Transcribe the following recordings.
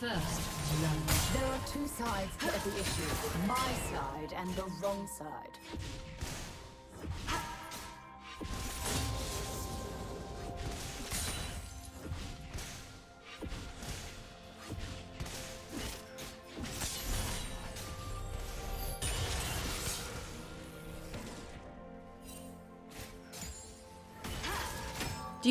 First, love. There are two sides to every issue, my side and the wrong side. Do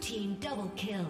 Team double kill.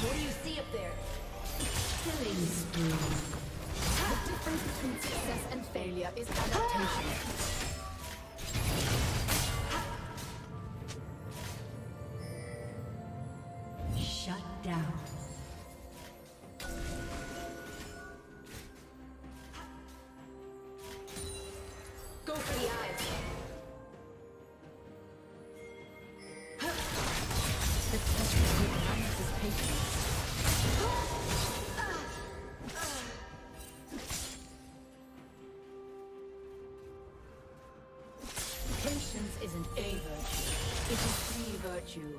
What do you see up there? Killing spree. The difference between success and failure is adaptation. Isn't a virtue, it is the virtue.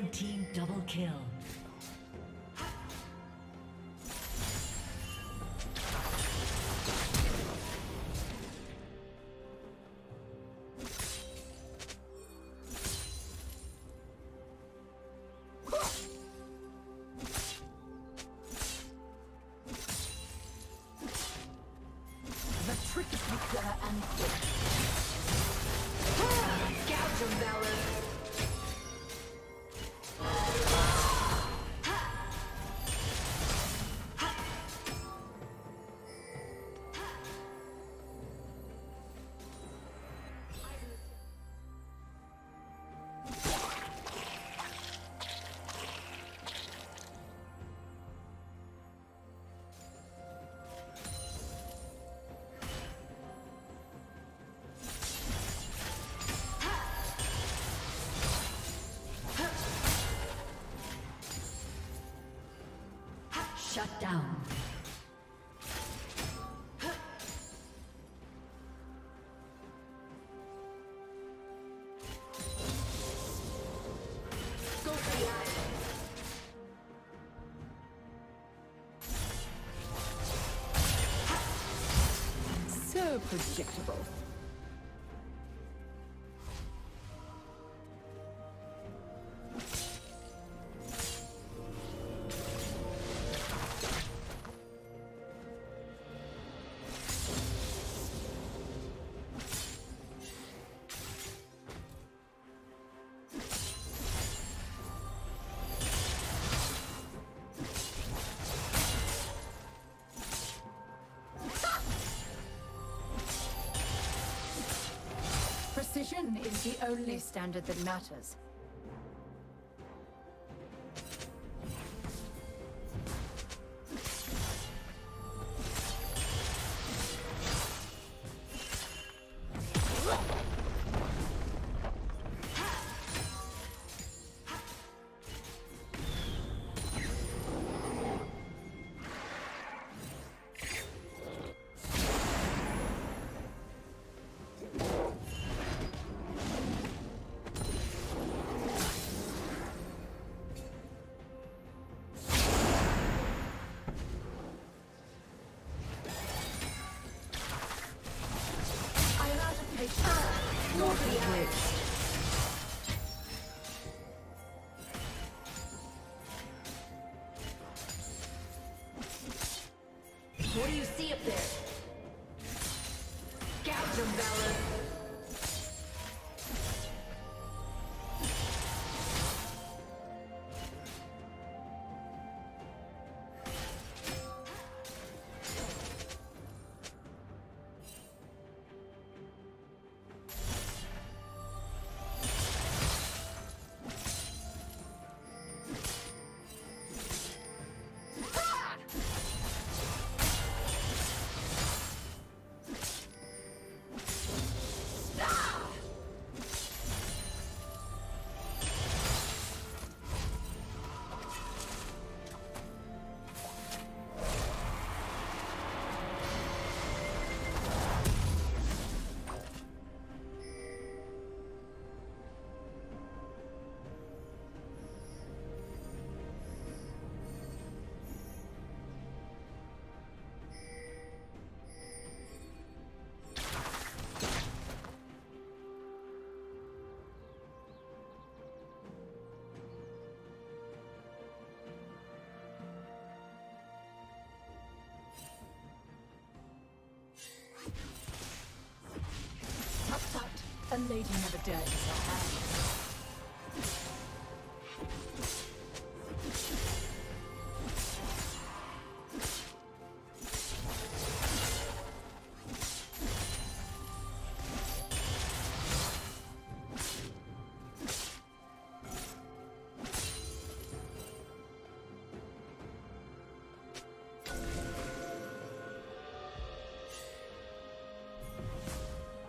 Red team double kill. Shut down. So predictable. Precision is the only standard that matters. What do you see up there? Gouge them, Valor! A lady never dirties her hands.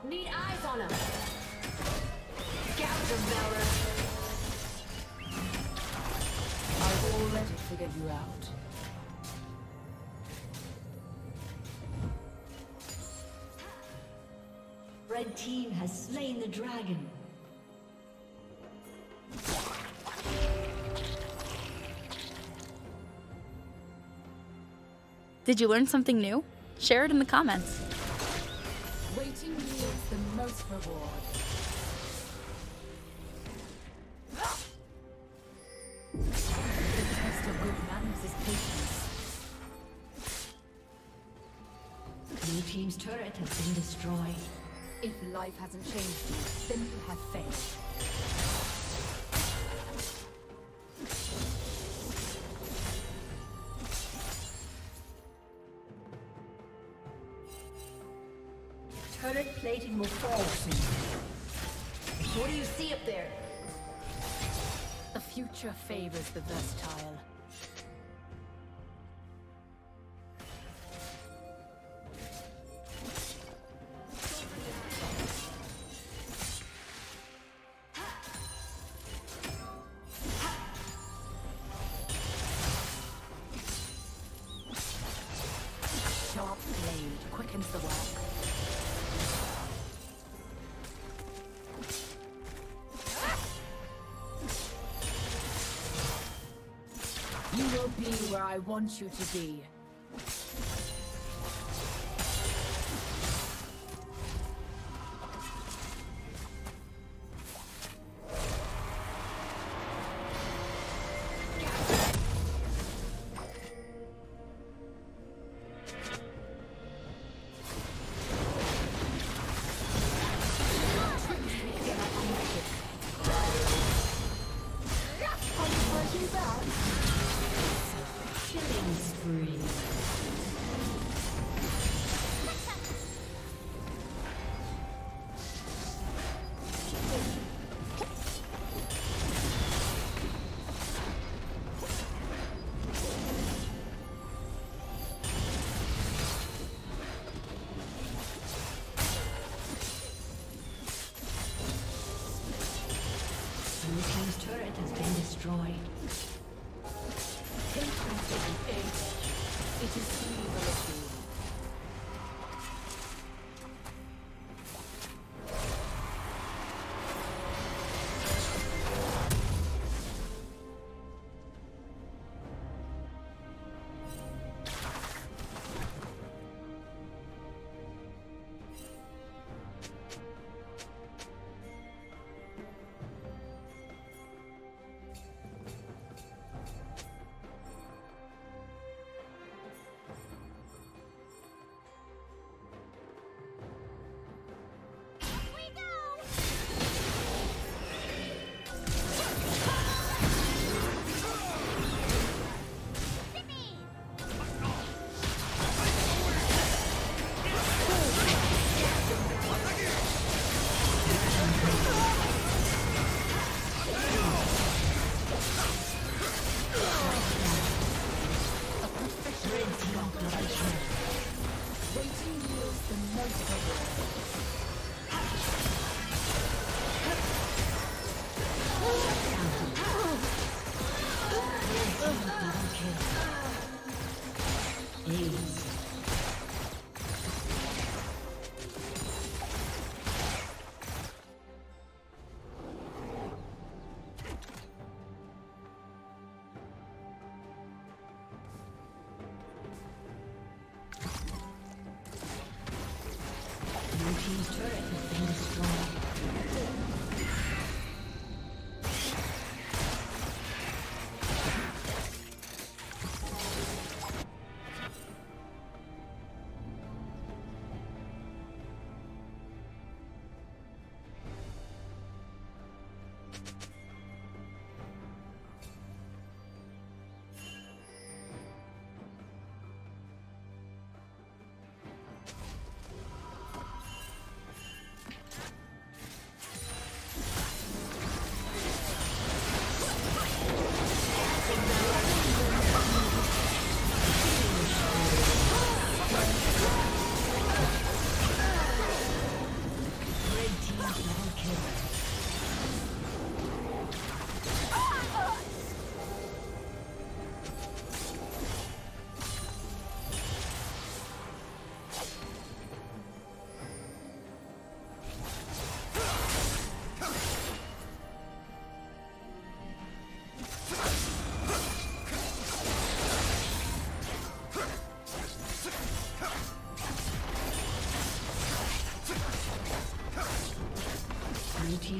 Need eyes on him! Gouge him, Valor! I've already figured you out. Red team has slain the dragon. Did you learn something new? Share it in the comments. Waiting yields the most reward. The test of good manners is patience. Blue team's turret has been destroyed. If life hasn't changed you, then you have failed. Turret plating will fall soon. What do you see up there? The future favors the versatile. Sharp blade quickens the work. You will be where I want you to be. Destroyed. It is evil.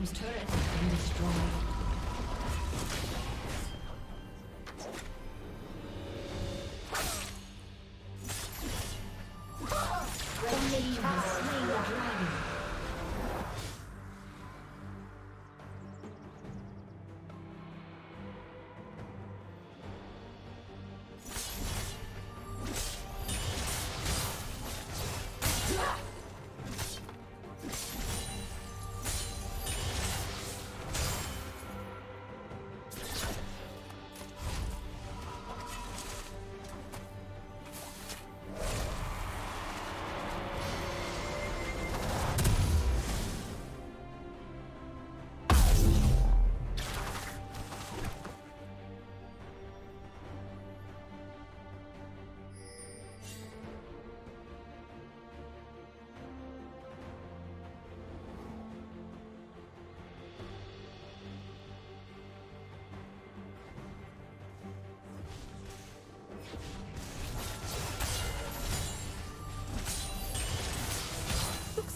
team's turret has been destroyed.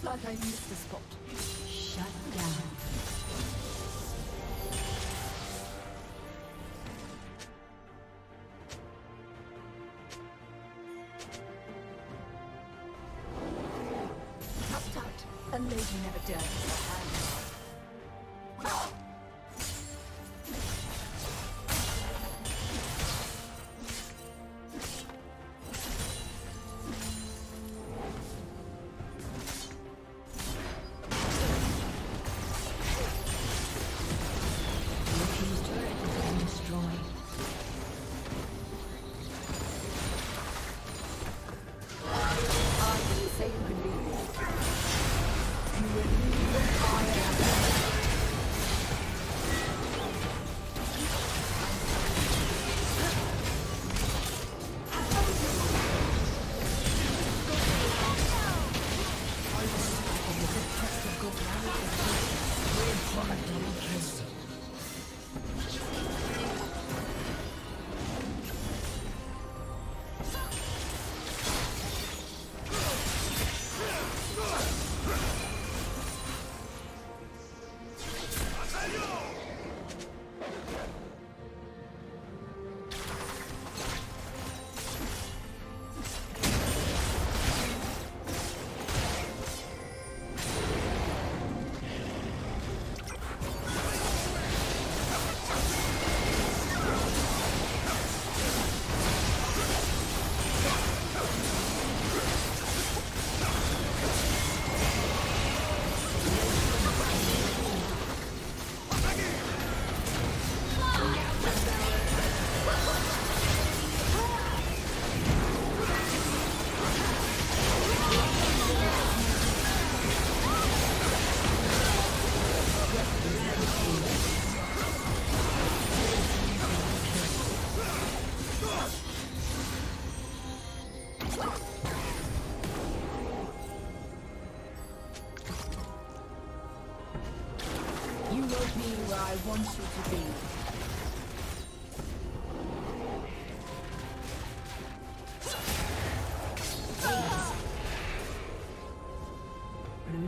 Like I missed the spot. Shut down. Tut tut. A lady never dirties her hands. I want you to be. Blue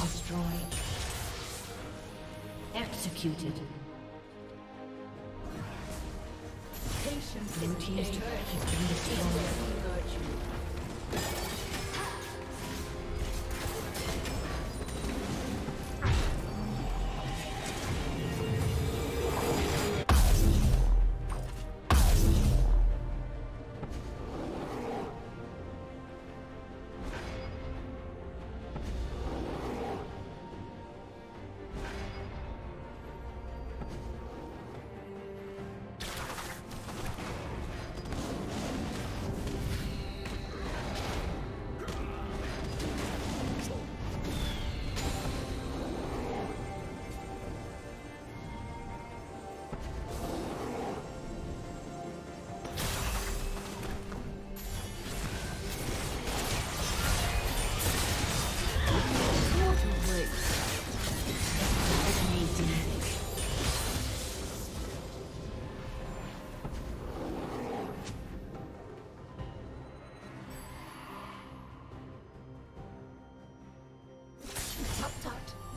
destroyed. Executed. Blue team's turret has been destroyed.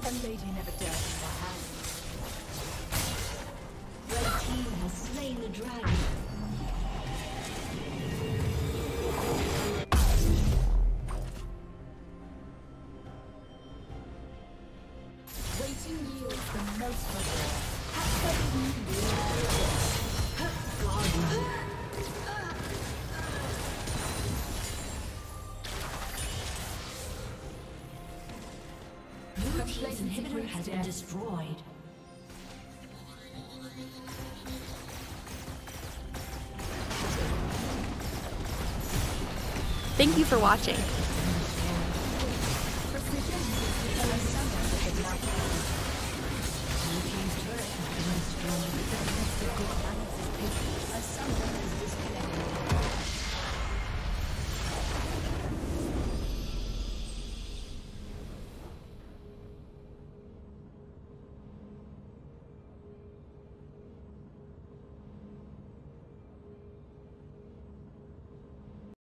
A lady never dealt with her hand. Red team has slain the dragon. Waiting yields the most pleasure. God. This inhibitor has been destroyed. Thank you for watching.